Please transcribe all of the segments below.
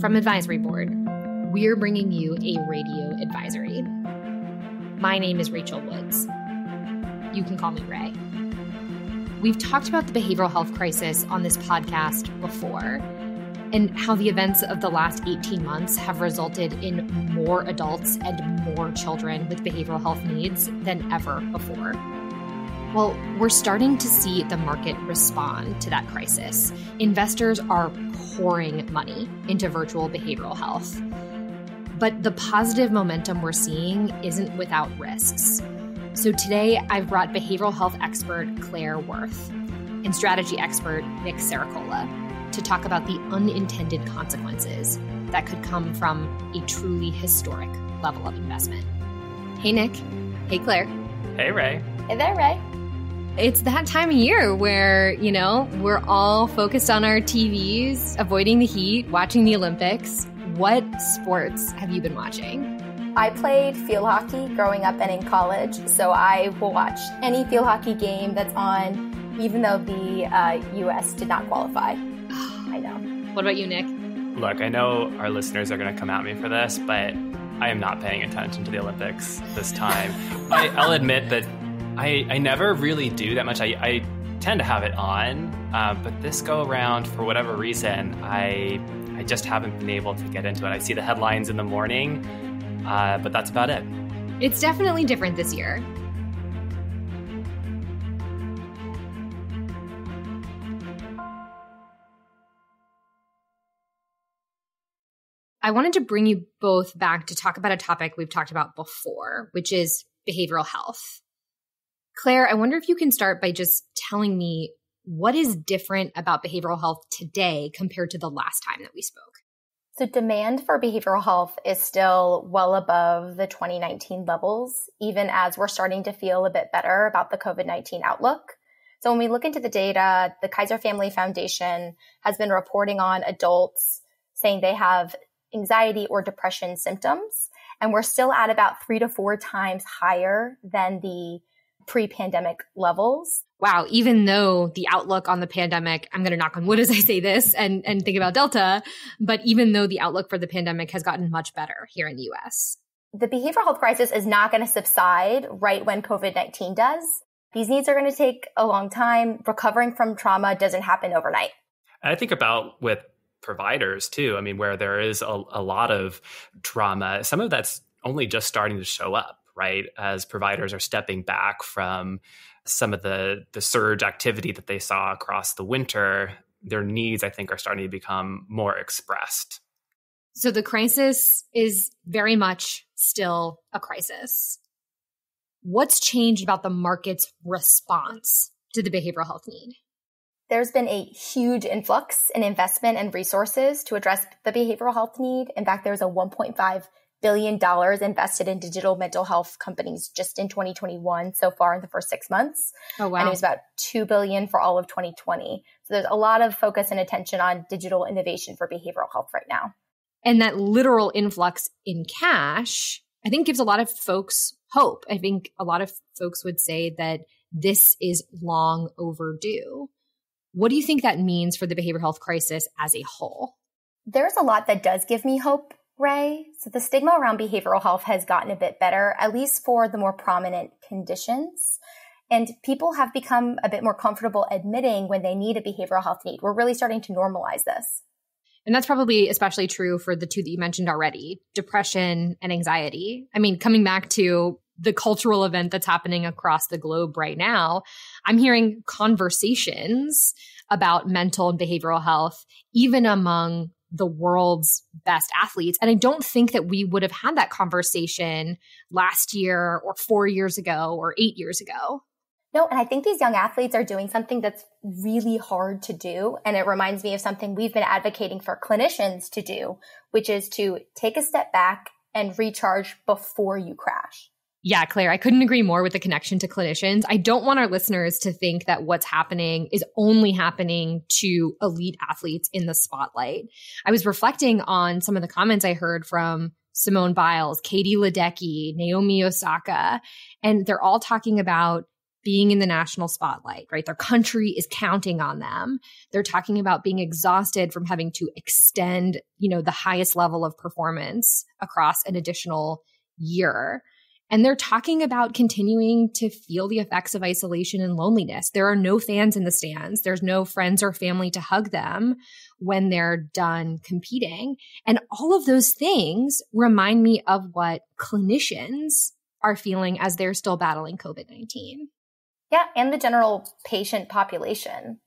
From Advisory Board, we're bringing you a radio advisory. My name is Rachel Woods. You can call me Ray. We've talked about the behavioral health crisis on this podcast before, and how the events of the last 18 months have resulted in more adults and more children with behavioral health needs than ever before. Well, we're starting to see the market respond to that crisis. Investors are pouring money into virtual behavioral health. But the positive momentum we're seeing isn't without risks. So today, I've brought behavioral health expert Clare Wirth and strategy expert Nick Cericola to talk about the unintended consequences that could come from a truly historic level of investment. Hey, Nick. Hey, Clare. Hey, Ray. Hey there, Ray. It's that time of year where, you know, we're all focused on our TVs, avoiding the heat, watching the Olympics. What sports have you been watching? I played field hockey growing up and in college, so I will watch any field hockey game that's on, even though the U.S. did not qualify. I know. What about you, Nick? Look, I know our listeners are going to come at me for this, but I am not paying attention to the Olympics this time. I'll admit that I never really do that much. I tend to have it on, but this go around, for whatever reason, I just haven't been able to get into it. I see the headlines in the morning, but that's about it. It's definitely different this year. I wanted to bring you both back to talk about a topic we've talked about before, which is behavioral health. Clare, I wonder if you can start by just telling me what is different about behavioral health today compared to the last time that we spoke. So demand for behavioral health is still well above the 2019 levels, even as we're starting to feel a bit better about the COVID-19 outlook. So when we look into the data, the Kaiser Family Foundation has been reporting on adults saying they have anxiety or depression symptoms, and we're still at about 3 to 4 times higher than the pre-pandemic levels. Wow, even though the outlook on the pandemic, I'm going to knock on wood as I say this and think about Delta, but even though the outlook for the pandemic has gotten much better here in the U.S. The behavioral health crisis is not going to subside right when COVID-19 does. These needs are going to take a long time. Recovering from trauma doesn't happen overnight. I think about with providers too, I mean, where there is a lot of trauma, some of that's only just starting to show up, right? As providers are stepping back from some of the surge activity that they saw across the winter, their needs, I think, are starting to become more expressed. So the crisis is very much still a crisis. What's changed about the market's response to the behavioral health need? There's been a huge influx in investment and resources to address the behavioral health need. In fact, there's a $1.5 billion invested in digital mental health companies just in 2021 so far in the first 6 months. Oh, wow. And it was about $2 billion for all of 2020. So there's a lot of focus and attention on digital innovation for behavioral health right now. And that literal influx in cash, I think, gives a lot of folks hope. I think a lot of folks would say that this is long overdue. What do you think that means for the behavioral health crisis as a whole? There's a lot that does give me hope, Ray. So the stigma around behavioral health has gotten a bit better, at least for the more prominent conditions. And people have become a bit more comfortable admitting when they need a behavioral health need. We're really starting to normalize this. And that's probably especially true for the two that you mentioned already, depression and anxiety. I mean, coming back to the cultural event that's happening across the globe right now, I'm hearing conversations about mental and behavioral health, even among the world's best athletes. And I don't think that we would have had that conversation last year or 4 years ago or 8 years ago. No, and I think these young athletes are doing something that's really hard to do. And it reminds me of something we've been advocating for clinicians to do, which is to take a step back and recharge before you crash. Yeah, Clare, I couldn't agree more with the connection to clinicians. I don't want our listeners to think that what's happening is only happening to elite athletes in the spotlight. I was reflecting on some of the comments I heard from Simone Biles, Katie Ledecky, Naomi Osaka, and they're all talking about being in the national spotlight, right? Their country is counting on them. They're talking about being exhausted from having to extend, you know, the highest level of performance across an additional year. And they're talking about continuing to feel the effects of isolation and loneliness. There are no fans in the stands. There's no friends or family to hug them when they're done competing. And all of those things remind me of what clinicians are feeling as they're still battling COVID-19. Yeah, and the general patient population.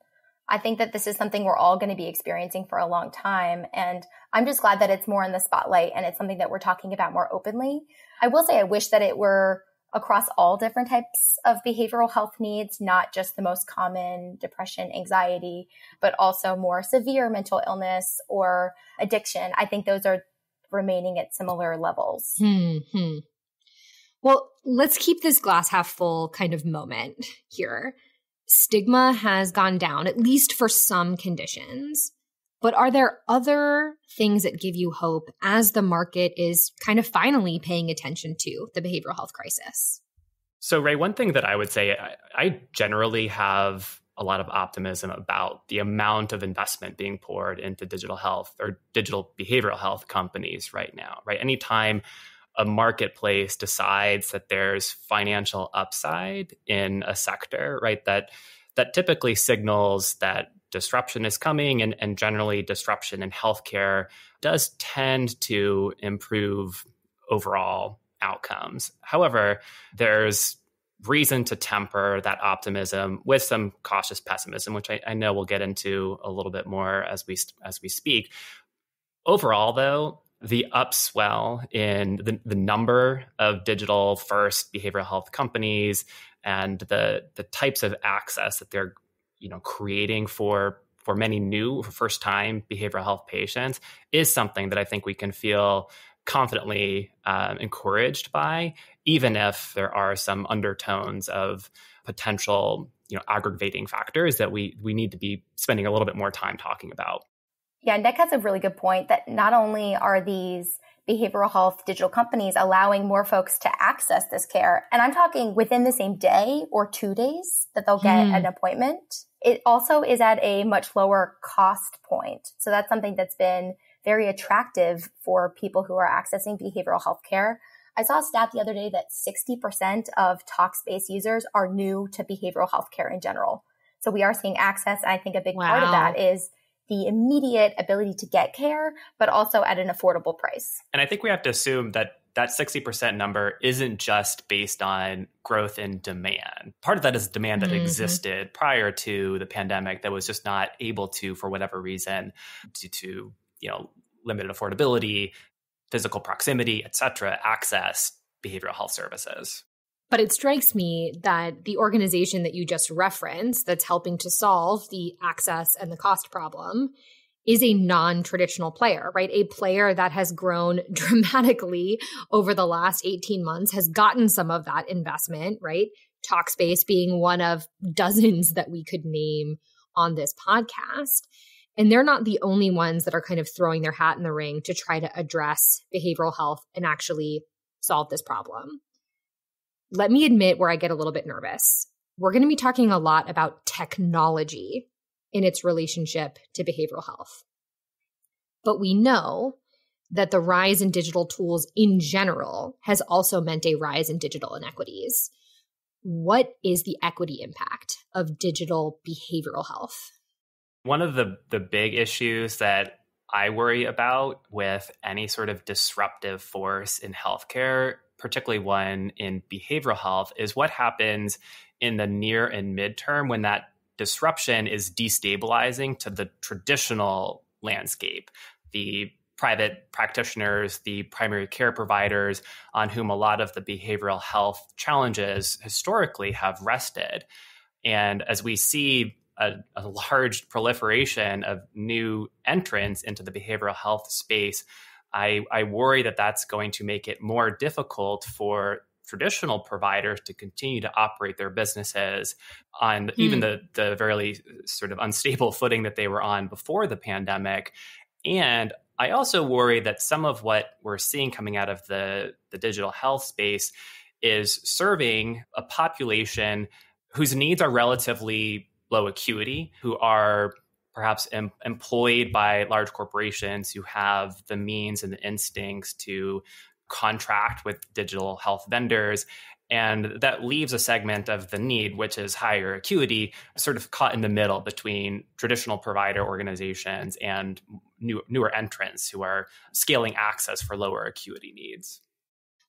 I think that this is something we're all going to be experiencing for a long time. And I'm just glad that it's more in the spotlight and it's something that we're talking about more openly. I will say I wish that it were across all different types of behavioral health needs, not just the most common depression, anxiety, but also more severe mental illness or addiction. I think those are remaining at similar levels. Mm-hmm. Well, let's keep this glass half full kind of moment here. Stigma has gone down, at least for some conditions. But are there other things that give you hope as the market is kind of finally paying attention to the behavioral health crisis? So, Ray, one thing that I would say, I generally have a lot of optimism about the amount of investment being poured into digital health or digital behavioral health companies right now, right? Anytime a marketplace decides that there's financial upside in a sector, right, that typically signals that disruption is coming, and generally disruption in healthcare does tend to improve overall outcomes. However, there's reason to temper that optimism with some cautious pessimism, which I know we'll get into a little bit more as we speak. Overall, though, the upswell in the number of digital first behavioral health companies and the types of access that they're creating for many new first time behavioral health patients is something that I think we can feel confidently encouraged by, even if there are some undertones of potential aggravating factors that we need to be spending a little bit more time talking about. Yeah, Nick has a really good point that not only are these behavioral health digital companies allowing more folks to access this care, and I'm talking within the same day or 2 days that they'll get an appointment, it also is at a much lower cost point. So that's something that's been very attractive for people who are accessing behavioral health care. I saw a stat the other day that 60% of Talkspace users are new to behavioral health care in general. So we are seeing access. I think a big part of that is the immediate ability to get care, but also at an affordable price. And I think we have to assume that 60% number isn't just based on growth in demand. Part of that is demand that existed prior to the pandemic that was just not able to, for whatever reason, due to limited affordability, physical proximity, et cetera, access behavioral health services. But it strikes me that the organization that you just referenced that's helping to solve the access and the cost problem is a non-traditional player, right? A player that has grown dramatically over the last 18 months, has gotten some of that investment, right? Talkspace being one of dozens that we could name on this podcast. And they're not the only ones that are kind of throwing their hat in the ring to try to address behavioral health and actually solve this problem. Let me admit where I get a little bit nervous. We're going to be talking a lot about technology in its relationship to behavioral health. But we know that the rise in digital tools in general has also meant a rise in digital inequities. What is the equity impact of digital behavioral health? One of the big issues that I worry about with any sort of disruptive force in healthcare, particularly one in behavioral health, is what happens in the near and midterm when that disruption is destabilizing to the traditional landscape, the private practitioners, the primary care providers on whom a lot of the behavioral health challenges historically have rested. And as we see a large proliferation of new entrants into the behavioral health space, I worry that that's going to make it more difficult for traditional providers to continue to operate their businesses on even the very sort of unstable footing that they were on before the pandemic. And I also worry that some of what we're seeing coming out of the digital health space is serving a population whose needs are relatively low acuity, who are perhaps employed by large corporations, who have the means and the instincts to contract with digital health vendors. And that leaves a segment of the need, which is higher acuity, sort of caught in the middle between traditional provider organizations and newer entrants who are scaling access for lower acuity needs.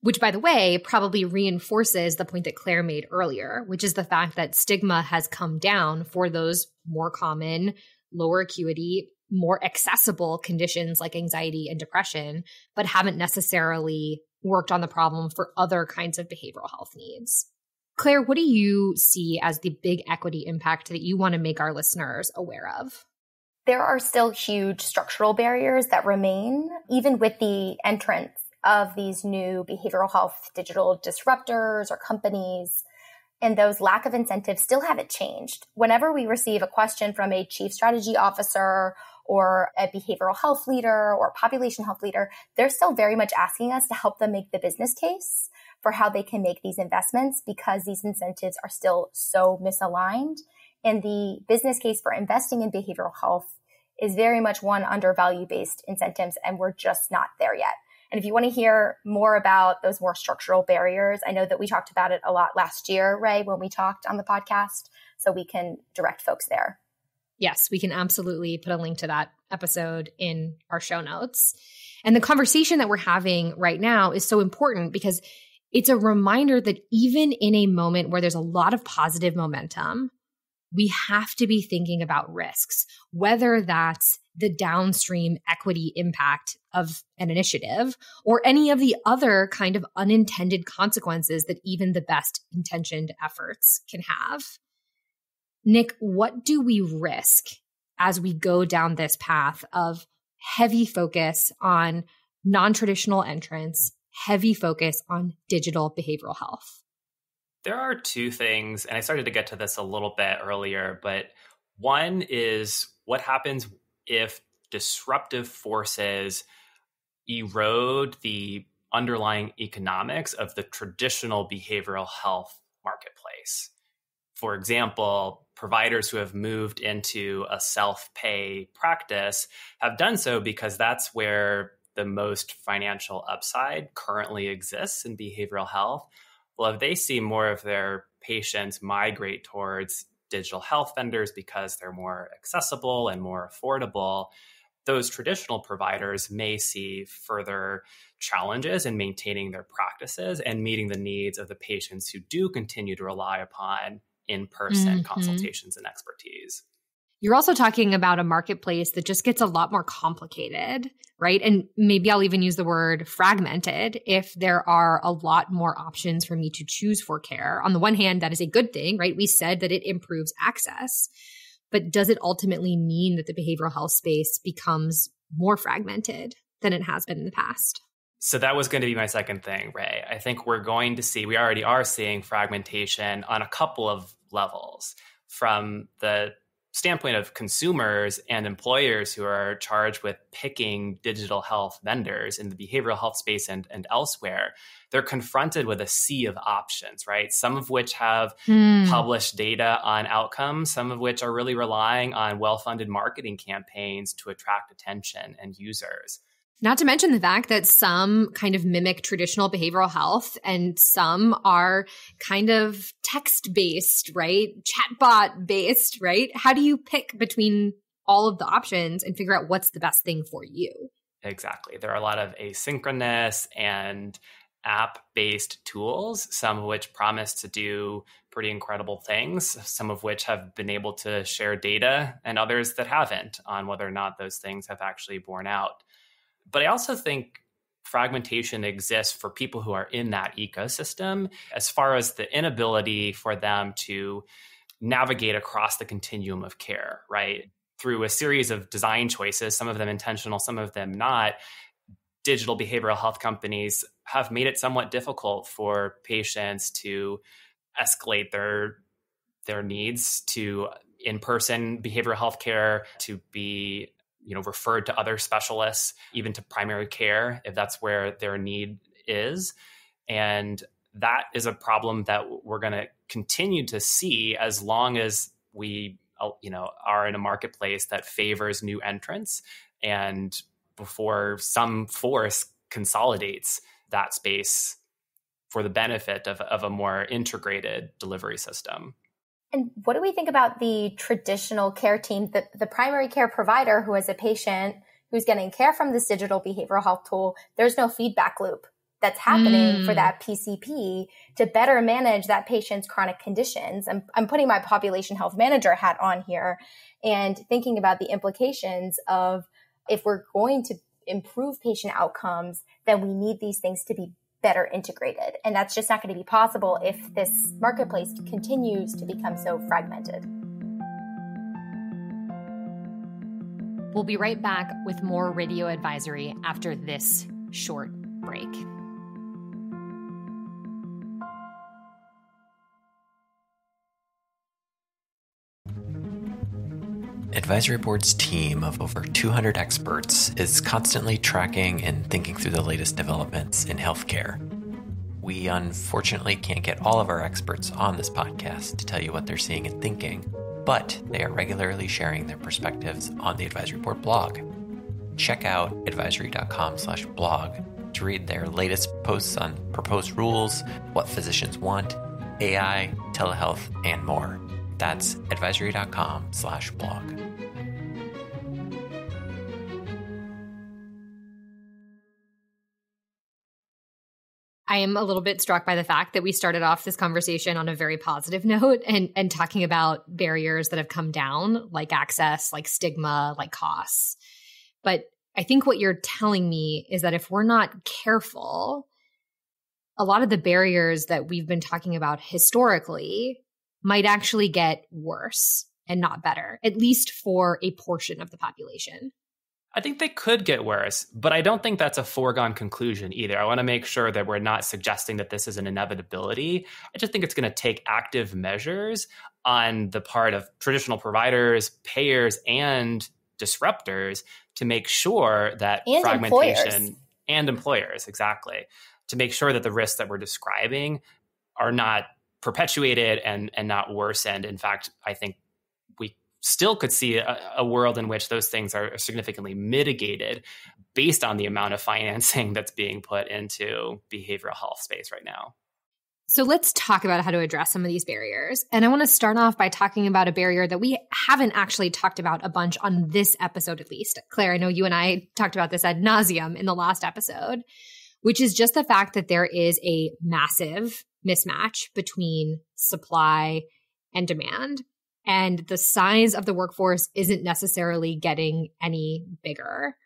Which, by the way, probably reinforces the point that Claire made earlier, which is the fact that stigma has come down for those more common, lower acuity, more accessible conditions like anxiety and depression, but haven't necessarily worked on the problem for other kinds of behavioral health needs. Claire, what do you see as the big equity impact that you want to make our listeners aware of? There are still huge structural barriers that remain, even with the entrance of these new behavioral health digital disruptors or companies. And those lack of incentives still haven't changed. Whenever we receive a question from a chief strategy officer or a behavioral health leader or population health leader, they're still very much asking us to help them make the business case for how they can make these investments, because these incentives are still so misaligned. And the business case for investing in behavioral health is very much one under value-based incentives, and we're just not there yet. And if you want to hear more about those more structural barriers, I know that we talked about it a lot last year, Ray, when we talked on the podcast, so we can direct folks there. Yes, we can absolutely put a link to that episode in our show notes. And the conversation that we're having right now is so important because it's a reminder that even in a moment where there's a lot of positive momentum, we have to be thinking about risks, whether that's the downstream equity impact of an initiative or any of the other kind of unintended consequences that even the best intentioned efforts can have. Nick, what do we risk as we go down this path of heavy focus on non-traditional entrants, heavy focus on digital behavioral health? There are two things, and I started to get to this a little bit earlier, but one is what happens if disruptive forces erode the underlying economics of the traditional behavioral health marketplace. For example, providers who have moved into a self-pay practice have done so because that's where the most financial upside currently exists in behavioral health. Well, if they see more of their patients migrate towards digital health vendors because they're more accessible and more affordable, those traditional providers may see further challenges in maintaining their practices and meeting the needs of the patients who do continue to rely upon in-person consultations and expertise. You're also talking about a marketplace that just gets a lot more complicated, right? And maybe I'll even use the word fragmented if there are a lot more options for me to choose for care. On the one hand, that is a good thing, right? We said that it improves access, but does it ultimately mean that the behavioral health space becomes more fragmented than it has been in the past? So that was going to be my second thing, Ray. I think we're going to see, we already are seeing fragmentation on a couple of levels, from the standpoint of consumers and employers who are charged with picking digital health vendors in the behavioral health space and elsewhere. They're confronted with a sea of options, right? Some of which have published data on outcomes, some of which are really relying on well-funded marketing campaigns to attract attention and users. Not to mention the fact that some kind of mimic traditional behavioral health and some are kind of text-based, right? Chatbot-based, right? How do you pick between all of the options and figure out what's the best thing for you? Exactly. There are a lot of asynchronous and app-based tools, some of which promise to do pretty incredible things, some of which have been able to share data and others that haven't on whether or not those things have actually borne out. But I also think fragmentation exists for people who are in that ecosystem as far as the inability for them to navigate across the continuum of care, right? Through a series of design choices, some of them intentional, some of them not, digital behavioral health companies have made it somewhat difficult for patients to escalate their needs to in-person behavioral health care, to be referred to other specialists, even to primary care, if that's where their need is. And that is a problem that we're going to continue to see as long as we, are in a marketplace that favors new entrants and before some force consolidates that space for the benefit of a more integrated delivery system. And what do we think about the traditional care team, the primary care provider who has a patient who's getting care from this digital behavioral health tool? There's no feedback loop that's happening for that PCP to better manage that patient's chronic conditions. I'm putting my population health manager hat on here and thinking about the implications of if we're going to improve patient outcomes, then we need these things to be better integrated. And that's just not going to be possible if this marketplace continues to become so fragmented. We'll be right back with more Radio Advisory after this short break. Advisory Board's team of over 200 experts is constantly tracking and thinking through the latest developments in healthcare. We unfortunately can't get all of our experts on this podcast to tell you what they're seeing and thinking, but they are regularly sharing their perspectives on the Advisory Board blog. Check out advisory.com/blog to read their latest posts on proposed rules, what physicians want, AI, telehealth, and more. That's advisory.com/blog. I am a little bit struck by the fact that we started off this conversation on a very positive note and talking about barriers that have come down, like access, like stigma, like costs. But I think what you're telling me is that if we're not careful, a lot of the barriers that we've been talking about historically might actually get worse and not better, at least for a portion of the population. I think they could get worse, but I don't think that's a foregone conclusion either. I want to make sure that we're not suggesting that this is an inevitability. I just think it's going to take active measures on the part of traditional providers, payers, and disruptors to make sure that fragmentation and employers, exactly, to make sure that the risks that we're describing are not perpetuated and not worsened. In fact, I think we still could see a world in which those things are significantly mitigated based on the amount of financing that's being put into behavioral health space right now. So let's talk about how to address some of these barriers. And I want to start off by talking about a barrier that we haven't actually talked about a bunch on this episode, at least. Claire, I know you and I talked about this ad nauseum in the last episode, which is just the fact that there is a massive mismatch between supply and demand, and the size of the workforce isn't necessarily getting any bigger.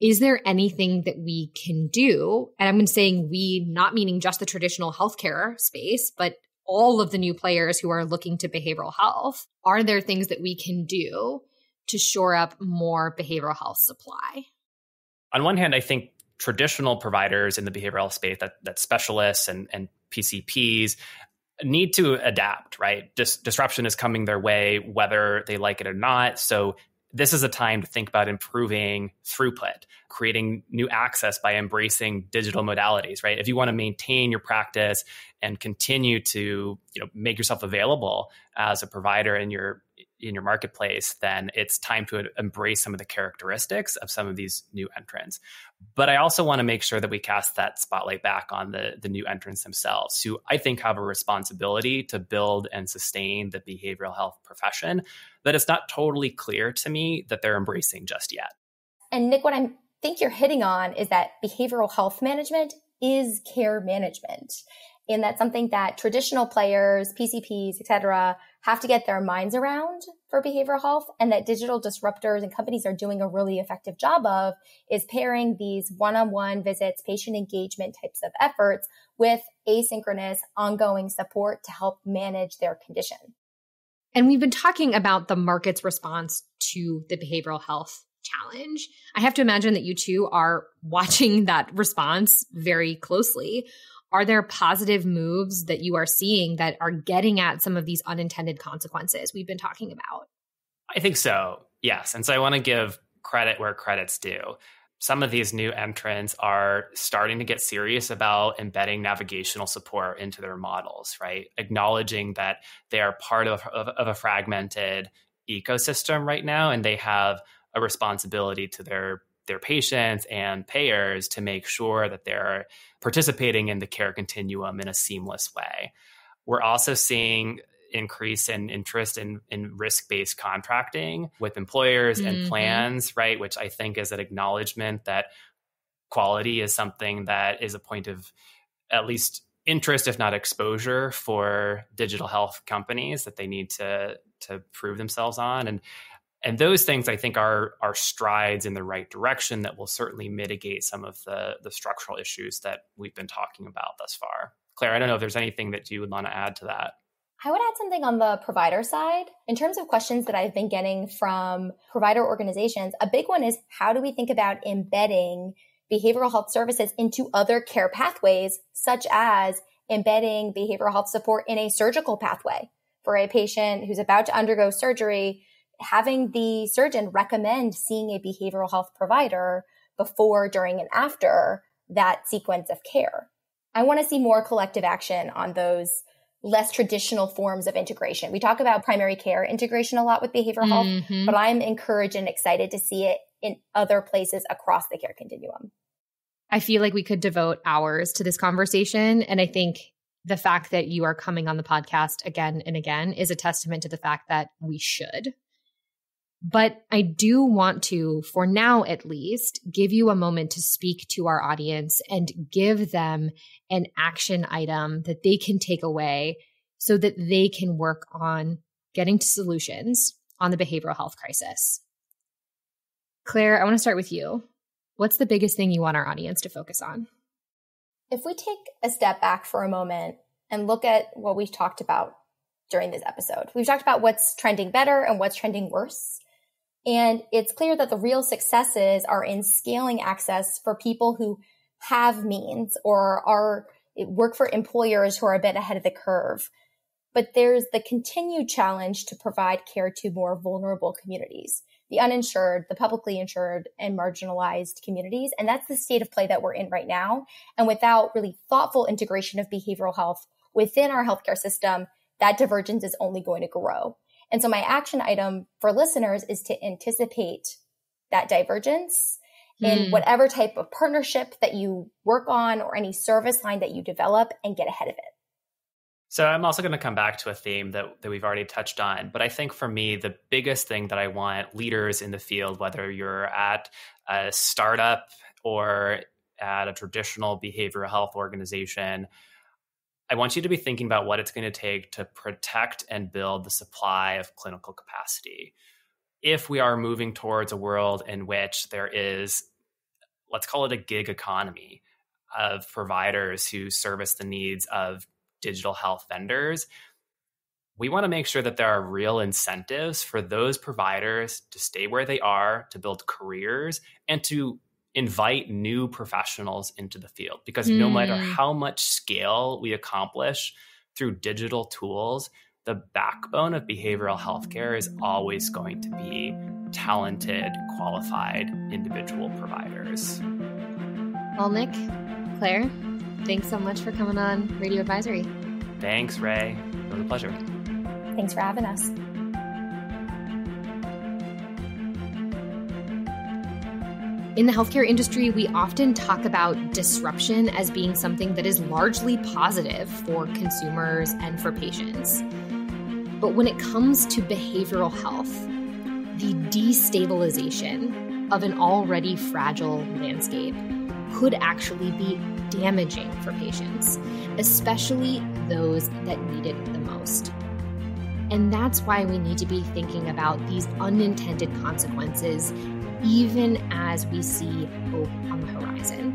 Is there anything that we can do? And I'm saying we, not meaning just the traditional healthcare space, but all of the new players who are looking to behavioral health. Are there things that we can do to shore up more behavioral health supply? On one hand, I think traditional providers in the behavioral space, that specialists and PCPs need to adapt, right? Disruption is coming their way, whether they like it or not. So this is a time to think about improving throughput, creating new access by embracing digital modalities, right? If you want to maintain your practice and continue to, make yourself available as a provider in your marketplace, then it's time to embrace some of the characteristics of some of these new entrants. But I also want to make sure that we cast that spotlight back on the new entrants themselves, who I think have a responsibility to build and sustain the behavioral health profession that it's not totally clear to me that they're embracing just yet. And Nick, what I think you're hitting on is that behavioral health management is care management. And that's something that traditional players, PCPs, et cetera, have to get their minds around for behavioral health, and that digital disruptors and companies are doing a really effective job of is pairing these one-on-one visits, patient engagement types of efforts with asynchronous ongoing support to help manage their condition. And we've been talking about the market's response to the behavioral health challenge. I have to imagine that you two are watching that response very closely. Are there positive moves that you are seeing that are getting at some of these unintended consequences we've been talking about? I think so, yes. And so I want to give credit where credit's due. some of these new entrants are starting to get serious about embedding navigational support into their models, right? Acknowledging that they are part of a fragmented ecosystem right now, and they have a responsibility to their patients and payers to make sure that they're participating in the care continuum in a seamless way. We're also seeing increase in interest in risk-based contracting with employers and plans, right? Which I think is an acknowledgement that quality is something that is a point of at least interest, if not exposure, for digital health companies that they need to prove themselves on. And those things, I think, are strides in the right direction that will certainly mitigate some of the structural issues that we've been talking about thus far. Claire, I don't know if there's anything that you would want to add to that. I would add something on the provider side. In terms of questions that I've been getting from provider organizations, a big one is, how do we think about embedding behavioral health services into other care pathways, such as embedding behavioral health support in a surgical pathway for a patient who's about to undergo surgery, having the surgeon recommend seeing a behavioral health provider before, during, and after that sequence of care. I want to see more collective action on those less traditional forms of integration. We talk about primary care integration a lot with behavioral health, but I'm encouraged and excited to see it in other places across the care continuum. I feel like we could devote hours to this conversation. And I think the fact that you are coming on the podcast again and again is a testament to the fact that we should. But I do want to, for now at least, give you a moment to speak to our audience and give them an action item that they can take away so that they can work on getting to solutions on the behavioral health crisis. Claire, I want to start with you. What's the biggest thing you want our audience to focus on? If we take a step back for a moment and look at what we've talked about during this episode, we've talked about what's trending better and what's trending worse. And it's clear that the real successes are in scaling access for people who have means or work for employers who are a bit ahead of the curve. But there's the continued challenge to provide care to more vulnerable communities, the uninsured, the publicly insured, and marginalized communities. And that's the state of play that we're in right now. And without really thoughtful integration of behavioral health within our healthcare system, that divergence is only going to grow. And so my action item for listeners is to anticipate that divergence in whatever type of partnership that you work on or any service line that you develop, and get ahead of it. So I'm also going to come back to a theme that we've already touched on. But I think for me, the biggest thing that I want leaders in the field, whether you're at a startup or at a traditional behavioral health organization, I want you to be thinking about what it's going to take to protect and build the supply of clinical capacity. If we are moving towards a world in which there is, let's call it a gig economy of providers who service the needs of digital health vendors, we want to make sure that there are real incentives for those providers to stay where they are, to build careers, and to invite new professionals into the field, because no matter how much scale we accomplish through digital tools, the backbone of behavioral healthcare is always going to be talented, qualified individual providers. Well, Nick, Claire, thanks so much for coming on Radio Advisory. Thanks, Ray. It was a pleasure. Thanks for having us. In the healthcare industry, we often talk about disruption as being something that is largely positive for consumers and for patients. But when it comes to behavioral health, the destabilization of an already fragile landscape could actually be damaging for patients, especially those that need it the most. And that's why we need to be thinking about these unintended consequences even as we see hope on the horizon.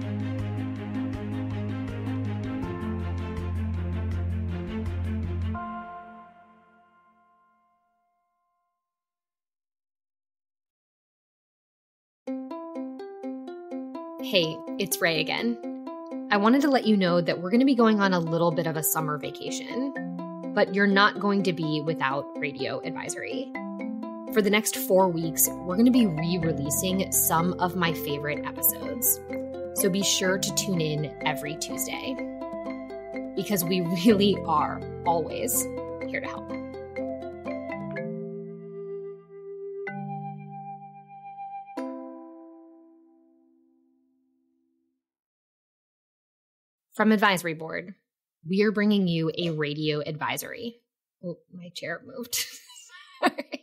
Hey, it's Ray again. I wanted to let you know that we're going to be going on a little bit of a summer vacation, but you're not going to be without Radio Advisory. For the next 4 weeks, we're going to be re-releasing some of my favorite episodes. So be sure to tune in every Tuesday, because we really are always here to help. From Advisory Board, we are bringing you a radio advisory. Oh, my chair moved. Sorry.